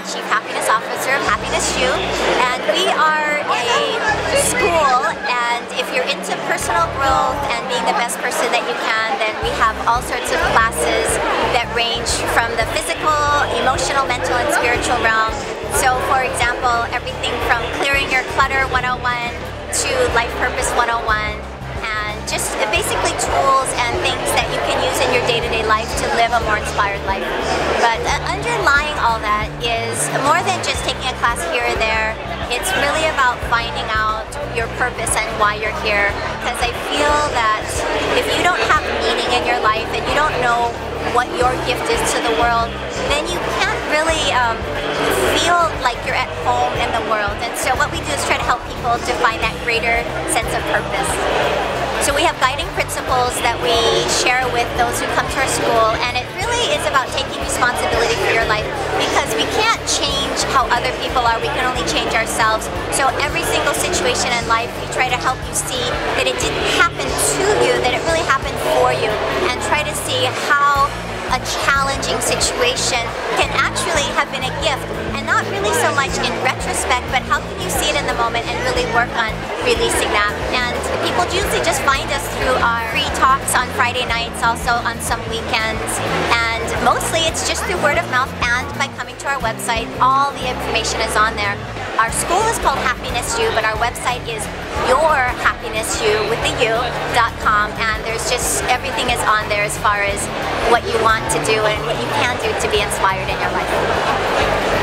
and Chief Happiness Officer of Happiness U, and we are a school, and if you're into personal growth and being the best person that you can, then we have all sorts of classes that range from the physical, emotional, mental, and spiritual realm. So for example, everything from Clearing Your Clutter 101 to Life Purpose 101, and just basically tools and things that you can use in your day-to-day life to live a more inspired life. But underlying all that is more than just taking a class here or there. It's really about finding out your purpose and why you're here, because I feel that if you don't have meaning in your life and you don't know what your gift is to the world, then you can't really feel like you're at home in the world. And so what we do is try to help people to find that greater sense of purpose. So we have guiding principles that we share with those who come to our school, and it really is about taking responsibility for your life, because we can't change how other people are, we can only change ourselves. So every single situation in life, we try to help you see that it didn't happen to you, that it really happened for you, and try to see how a challenging situation can actually have been a gift, and not really so much in retrospect, but how can you see it in the moment and really work on releasing that. And people usually just find us through our free talks on Friday nights, also on some weekends, and mostly it's just through word of mouth and by coming to our website. All the information is on there. Our school is called Happiness U, but our website is YourHappinessU.com, and there's just everything is on there as far as what you want to do and what you can do to be inspired in your life.